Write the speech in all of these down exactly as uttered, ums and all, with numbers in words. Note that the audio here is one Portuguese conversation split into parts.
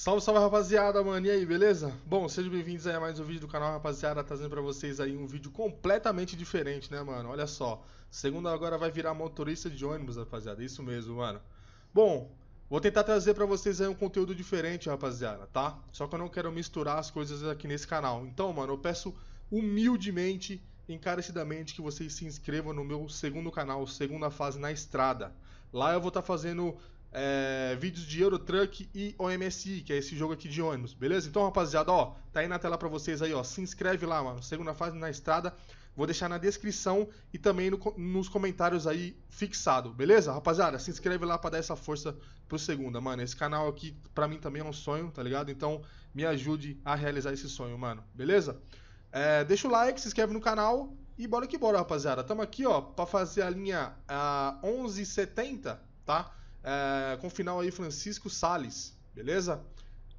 Salve, salve rapaziada, mano, e aí, beleza? Bom, sejam bem-vindos aí a mais um vídeo do canal, rapaziada, trazendo pra vocês aí um vídeo completamente diferente, né, mano? Olha só, segunda agora vai virar motorista de ônibus, rapaziada, isso mesmo, mano. Bom, vou tentar trazer pra vocês aí um conteúdo diferente, rapaziada, tá? Só que eu não quero misturar as coisas aqui nesse canal. Então, mano, eu peço humildemente, encarecidamente, que vocês se inscrevam no meu segundo canal, Segunda Fase na Estrada. Lá eu vou estar fazendo... É, vídeos de Eurotruck e O M S I, que é esse jogo aqui de ônibus, beleza? Então, rapaziada, ó, tá aí na tela pra vocês aí, ó, se inscreve lá, mano, Segunda Fase na Estrada, vou deixar na descrição e também no, nos comentários aí fixado, beleza? Rapaziada, se inscreve lá pra dar essa força pro Segunda, mano, esse canal aqui pra mim também é um sonho, tá ligado? Então, me ajude a realizar esse sonho, mano, beleza? É, deixa o like, se inscreve no canal e bora que bora, rapaziada, tamo aqui, ó, pra fazer a linha a onze setenta, tá? É, com final aí Francisco Salles, beleza?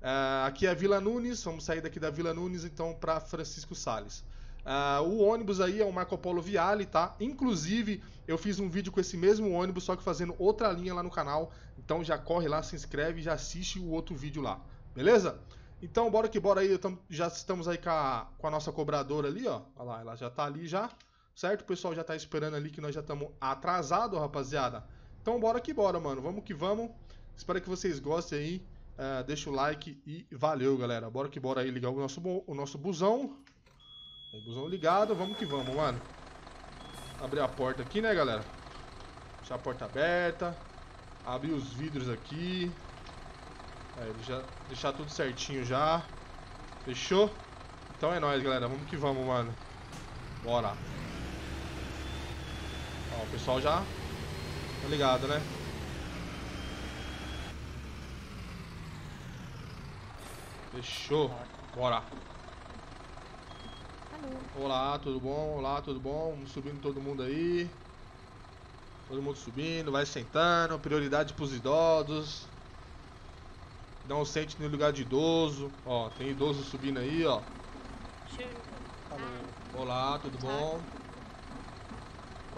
É, aqui é a Vila Nunes, vamos sair daqui da Vila Nunes então para Francisco Salles. É, o ônibus aí é o Marco Polo Vialle, tá? Inclusive eu fiz um vídeo com esse mesmo ônibus, só que fazendo outra linha lá no canal, então já corre lá, se inscreve e já assiste o outro vídeo lá, beleza? Então bora que bora aí, tamo, já estamos aí com a, com a nossa cobradora ali, ó, olha lá, ela já tá ali já, certo? O pessoal já tá esperando ali que nós já estamos atrasados, rapaziada. Então bora que bora, mano, vamos que vamos. Espero que vocês gostem aí, uh, deixa o like e valeu, galera. Bora que bora aí ligar o nosso, o nosso busão. Aí, busão ligado, vamos que vamos, mano. Abrir a porta aqui, né, galera? Deixar a porta aberta. Abrir os vidros aqui. Aí, deixar, deixar tudo certinho já. Fechou? Então é nóis, galera, vamos que vamos, mano. Bora. Ó, o pessoal já... Tá ligado, né? Fechou. Bora. Olá, tudo bom? Olá, tudo bom? Vamos subindo todo mundo aí. Todo mundo subindo, vai sentando. Prioridade pros idosos. Não sente no lugar de idoso. Ó, tem idoso subindo aí, ó. Olá, tudo bom?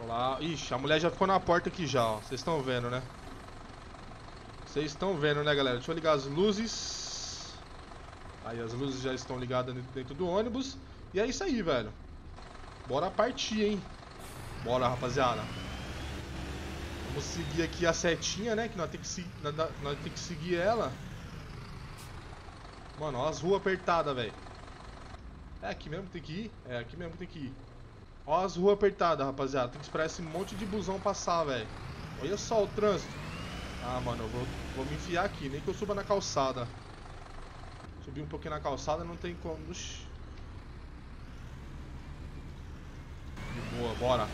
Olá. Ixi, a mulher já ficou na porta aqui já, ó. Vocês estão vendo, né? Vocês estão vendo, né, galera? Deixa eu ligar as luzes. Aí as luzes já estão ligadas dentro do ônibus. E é isso aí, velho. Bora partir, hein? Bora, rapaziada. Vamos seguir aqui a setinha, né? Que nós temos que, se... nós temos que seguir ela. Mano, ó as ruas apertadas, velho. É aqui mesmo que tem que ir? É aqui mesmo que tem que ir. Ó as ruas apertadas, rapaziada. Tem que esperar esse monte de busão passar, velho. Olha só o trânsito. Ah, mano, eu vou, vou me enfiar aqui. Nem que eu suba na calçada. Subir um pouquinho na calçada, não tem como. Uxi. De boa, bora.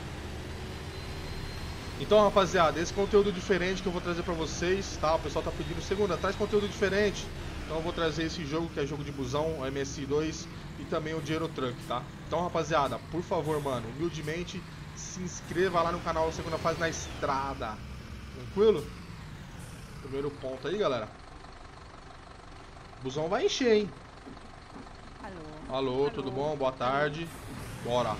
Então, rapaziada, esse conteúdo diferente que eu vou trazer pra vocês, tá? O pessoal tá pedindo segunda, traz conteúdo diferente. Então eu vou trazer esse jogo, que é jogo de busão, o M S I dois e também o Dinotruck, tá? Então, rapaziada, por favor, mano, humildemente, se inscreva lá no canal Segunda Fase na Estrada. Tranquilo? Primeiro ponto aí, galera. O busão vai encher, hein? Alô. Alô, Alô. Tudo bom? Boa tarde. Bora.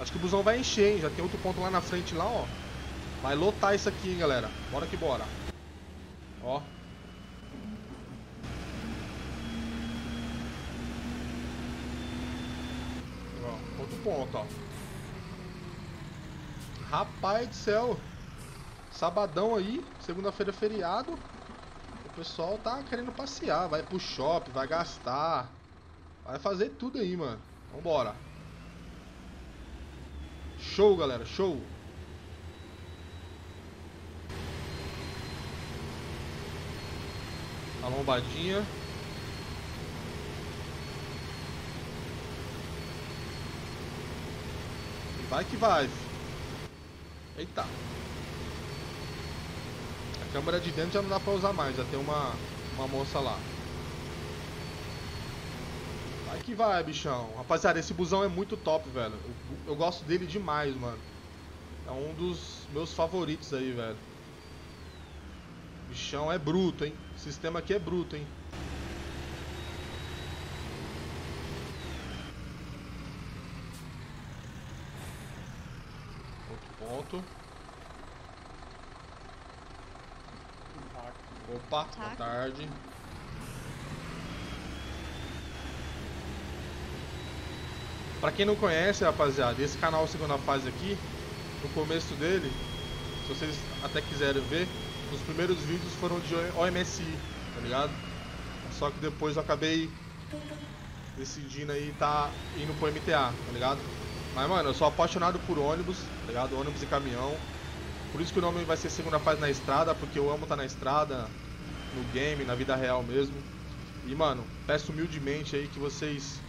Acho que o busão vai encher, hein? Já tem outro ponto lá na frente, lá, ó. Vai lotar isso aqui, hein, galera. Bora que bora. Ó. Outro ponto, ó. Rapaz do céu. Sabadão aí, segunda-feira feriado. O pessoal tá querendo passear. Vai pro shopping, vai gastar. Vai fazer tudo aí, mano. Vambora. Show, galera, show. A lombadinha. Vai que vai. Eita. A câmera de dentro já não dá pra usar mais. Já tem uma, uma moça lá. Vai que vai, bichão. Rapaziada, esse busão é muito top, velho. Eu, eu gosto dele demais, mano. É um dos meus favoritos aí, velho. Bichão é bruto, hein. O sistema aqui é bruto, hein. Ponto. Opa, boa tarde. Pra quem não conhece, rapaziada, esse canal Segunda Fase aqui, no começo dele, se vocês até quiserem ver, os primeiros vídeos foram de O M S I, tá ligado? Só que depois eu acabei decidindo aí tá indo pro M T A, tá ligado? Mas, mano, eu sou apaixonado por ônibus, tá ligado? Ônibus e caminhão. Por isso que o nome vai ser Segunda Fase na Estrada, porque eu amo estar na estrada, no game, na vida real mesmo. E, mano, peço humildemente aí que vocês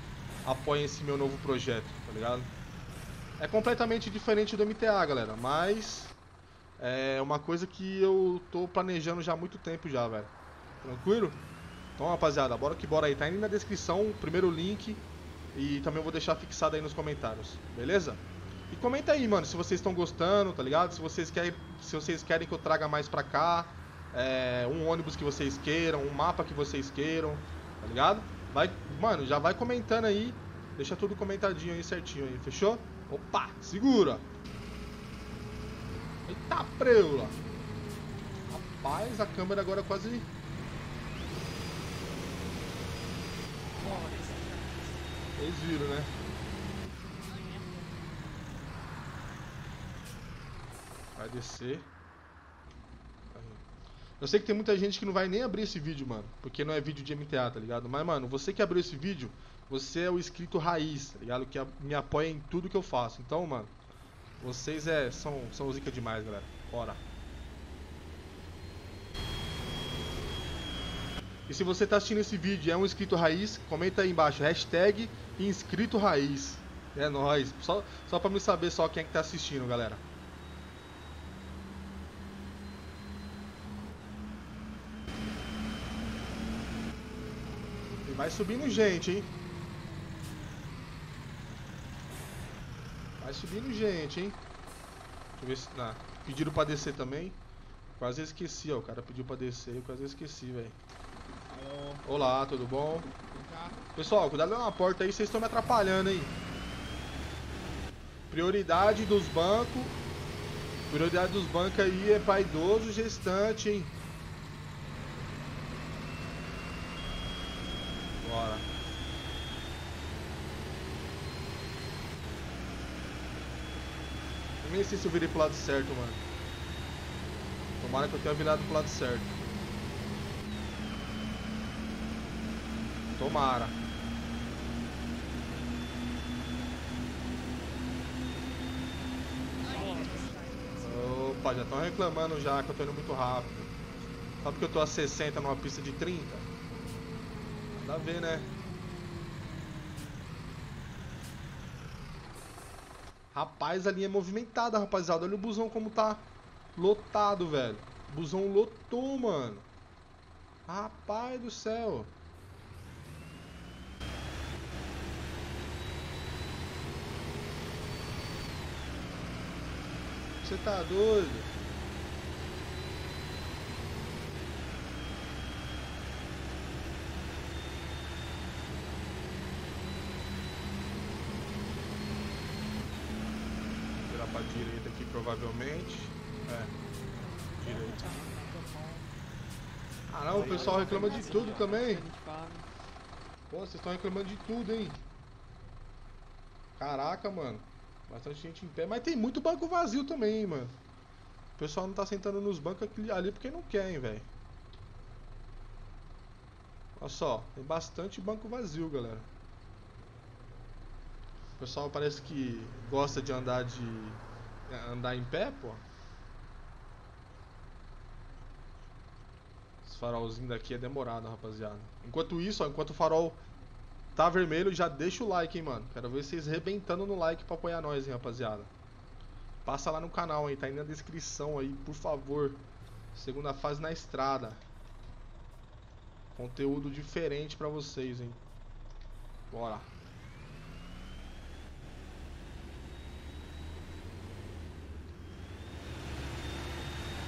apoiem esse meu novo projeto, tá ligado? É completamente diferente do M T A, galera, mas é uma coisa que eu tô planejando já há muito tempo já, velho. Tranquilo? Então, rapaziada, bora que bora aí. Tá indo na descrição o primeiro link e também eu vou deixar fixado aí nos comentários, beleza? E comenta aí, mano, se vocês estão gostando, tá ligado? Se vocês querem, se vocês querem que eu traga mais pra cá, é, um ônibus que vocês queiram, um mapa que vocês queiram, tá ligado? Vai, mano, já vai comentando aí, deixa tudo comentadinho aí certinho aí, fechou? Opa, segura! Eita preula! Rapaz, a câmera agora quase... Vocês viram, né? Vai descer. Eu sei que tem muita gente que não vai nem abrir esse vídeo, mano, porque não é vídeo de M T A, tá ligado? Mas, mano, você que abriu esse vídeo, você é o inscrito raiz, tá ligado? Que me apoia em tudo que eu faço. Então, mano, vocês é, são, são zica demais, galera. Bora. E se você tá assistindo esse vídeo e é um inscrito raiz, comenta aí embaixo, hashtag inscrito raiz. É nóis. Só, só pra me saber só quem é que tá assistindo, galera. Vai subindo gente, hein? Vai subindo gente, hein? Deixa eu ver se... Ah, pediram pra descer também. Quase esqueci, ó. O cara pediu pra descer, eu quase esqueci, velho. Olá, tudo bom? Pessoal, cuidado na porta aí, vocês estão me atrapalhando aí. Prioridade dos bancos. Prioridade dos bancos aí é pra idoso gestante, hein? Bora. Eu nem sei se eu virei pro lado certo, mano. Tomara que eu tenha virado pro lado certo. Tomara. Opa, já estão reclamando já que eu tô indo muito rápido. Só porque eu tô a sessenta numa pista de trinta. Dá a ver, né? Rapaz, a linha é movimentada, rapaziada. Olha o busão como tá lotado, velho. O busão lotou, mano. Rapaz do céu. Você tá doido? Pra direita aqui, provavelmente. É. Direita. Ah, não, o pessoal reclama de tudo também. Pô, vocês estão reclamando de tudo, hein? Caraca, mano. Bastante gente em pé. Mas tem muito banco vazio também, hein, mano. O pessoal não tá sentando nos bancos ali porque não quer, hein, velho. Olha só. Tem bastante banco vazio, galera. O pessoal parece que gosta de andar de andar em pé, pô. Esse farolzinho daqui é demorado, rapaziada. Enquanto isso, ó, enquanto o farol tá vermelho, já deixa o like, hein, mano. Quero ver vocês rebentando no like pra apoiar nós, hein, rapaziada. Passa lá no canal, hein, tá aí na descrição aí, por favor. Segunda Fase na Estrada. Conteúdo diferente pra vocês, hein. Bora.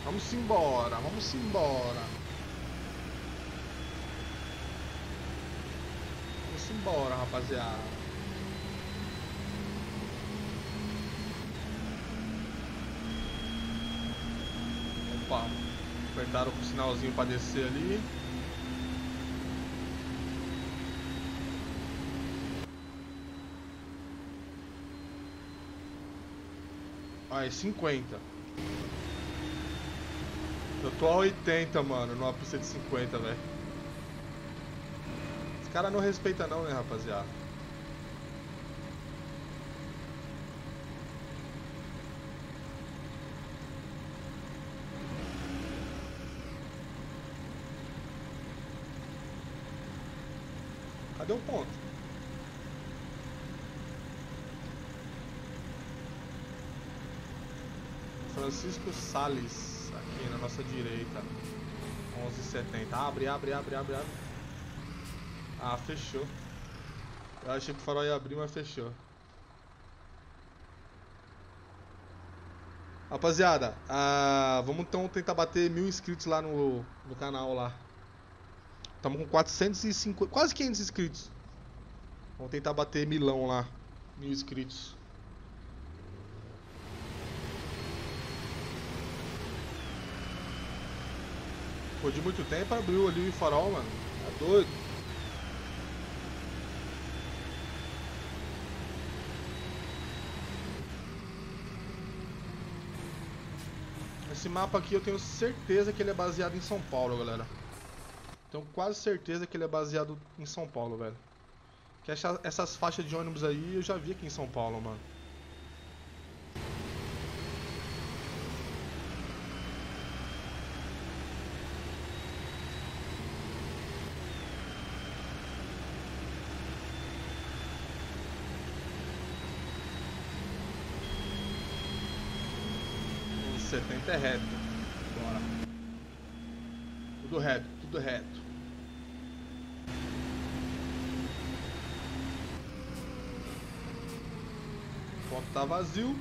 Vamos embora, vamos embora. Vamos embora, rapaziada. Opa, apertaram o sinalzinho pra descer ali. Aí, cinquenta. Eu tô a oitenta, mano, numa pista de cinquenta, velho. Os caras não respeitam não, né, rapaziada? Cadê o ponto? Francisco Salles, aqui na nossa direita, onze e setenta. Abre, abre, abre, abre, abre. Ah, fechou. Eu achei que o farol ia abrir, mas fechou. Rapaziada, ah, vamos então tentar bater mil inscritos lá no, no canal lá. Estamos com quatrocentos e cinquenta, quase quinhentos inscritos. Vamos tentar bater milão lá, mil inscritos. Pô, de muito tempo abriu ali o farol, mano. Tá doido. Esse mapa aqui eu tenho certeza que ele é baseado em São Paulo, galera. Tenho quase certeza que ele é baseado em São Paulo, velho. Que essa, essas faixas de ônibus aí eu já vi aqui em São Paulo, mano. setenta é reto. Bora. Tudo reto, tudo reto. O ponto tá vazio.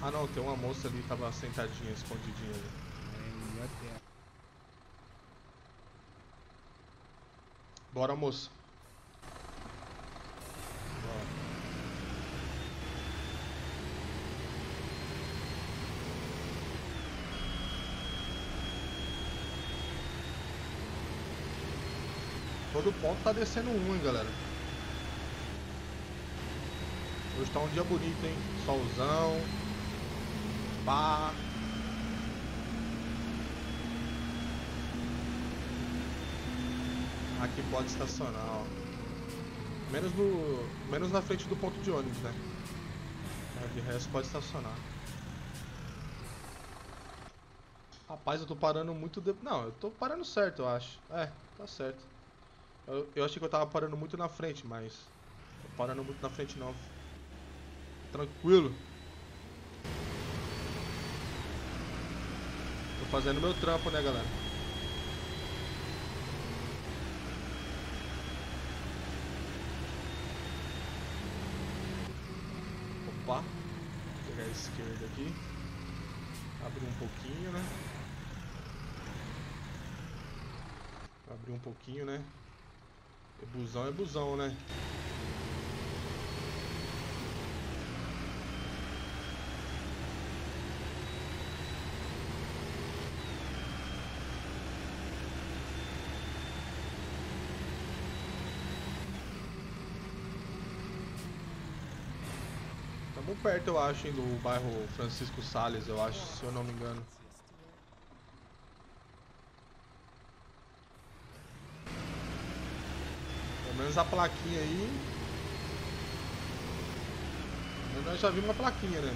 Ah não, tem uma moça ali que tava sentadinha, escondidinha ali. Bora, moça. Todo ponto tá descendo um, hein, galera. Hoje tá um dia bonito, hein? Solzão. Pá. Aqui pode estacionar, ó. Menos no... Menos na frente do ponto de ônibus, né? De resto pode estacionar. Rapaz, eu tô parando muito... De... Não, eu tô parando certo, eu acho. É, tá certo. Eu, eu achei que eu tava parando muito na frente, mas... Tô parando muito na frente não. Tranquilo. Tô fazendo meu trampo, né, galera? Opa. Vou pegar a esquerda aqui. Abrir um pouquinho, né? Abrir um pouquinho, né? Busão é busão, né? Estamos perto, eu acho, hein, do bairro Francisco Salles, eu acho, se eu não me engano. Menos a plaquinha aí. Nós já vimos uma plaquinha, né?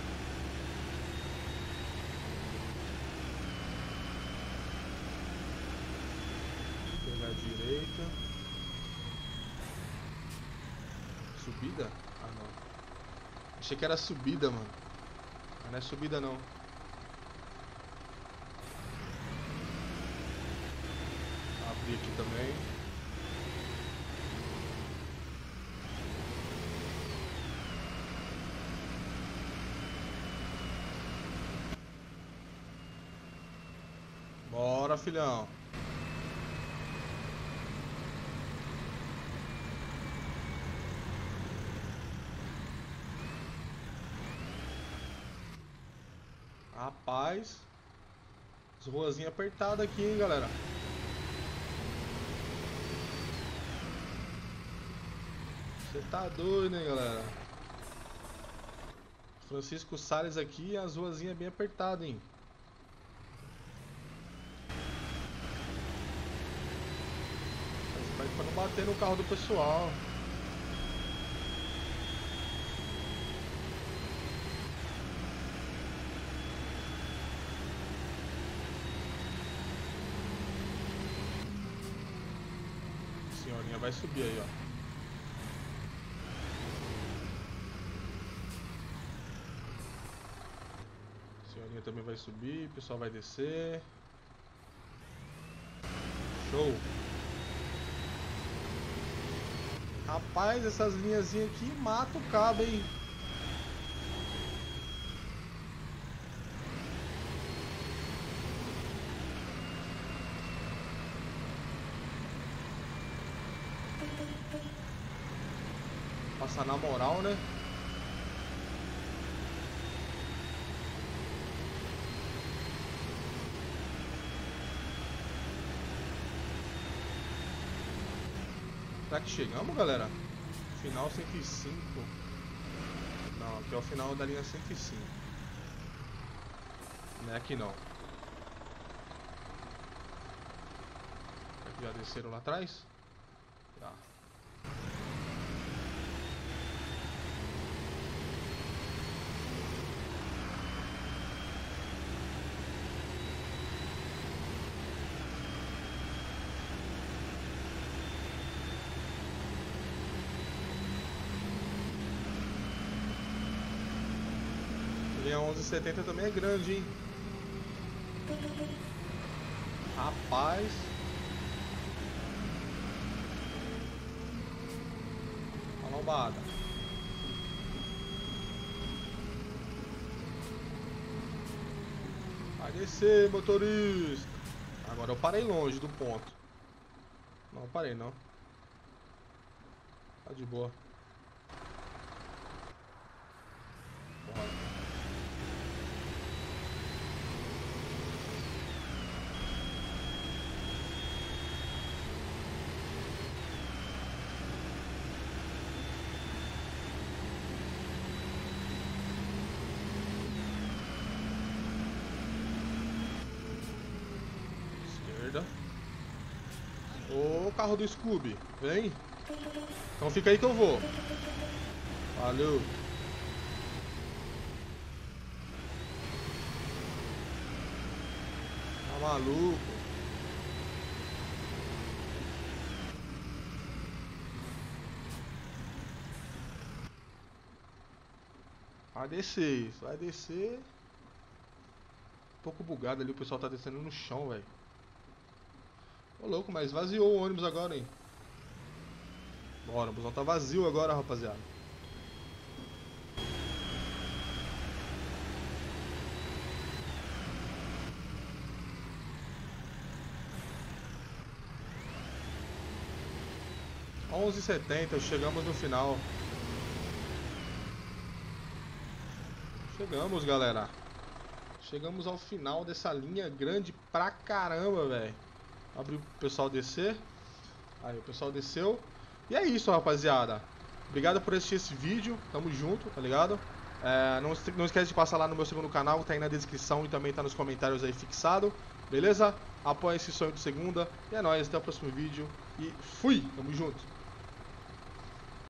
Vou pegar a direita. Subida? Ah, não. Achei que era subida, mano. Mas não é subida, não. Abrir aqui também. Bora, filhão. Rapaz, as ruazinhas apertadas aqui, hein, galera. Você tá doido, hein, galera. Francisco Salles aqui, as ruazinhas bem apertadas, hein? Mas pra não bater no carro do pessoal. Senhorinha vai subir aí, ó. Senhorinha também vai subir, o pessoal vai descer. Show! Rapaz, essas linhazinhas aqui matam o cabo, hein? Passar na moral, né? Será que chegamos, galera? Final cento e cinco. Não, aqui é o final da linha cento e cinco. Não é aqui não. Já desceram lá atrás? Já. onze setenta também é grande, hein? Rapaz. Uma lombada. Vai descer, motorista. Agora eu parei longe do ponto. Não, parei não. Tá de boa. Carro do Scooby, vem. Então fica aí que eu vou. Valeu. Tá maluco. Vai descer, vai descer. Um pouco bugado ali, o pessoal tá descendo no chão, velho. Ô louco, mas vaziou o ônibus agora, hein? Bora, o busão tá vazio agora, rapaziada. onze e setenta, chegamos no final. Chegamos, galera. Chegamos ao final dessa linha grande pra caramba, velho. Abriu o pessoal descer. Aí o pessoal desceu. E é isso, rapaziada. Obrigado por assistir esse vídeo. Tamo junto, tá ligado? É, não, não esquece de passar lá no meu segundo canal. Tá aí na descrição e também tá nos comentários aí fixado. Beleza? Apoia esse sonho de segunda. E é nóis. Até o próximo vídeo. E fui! Tamo junto.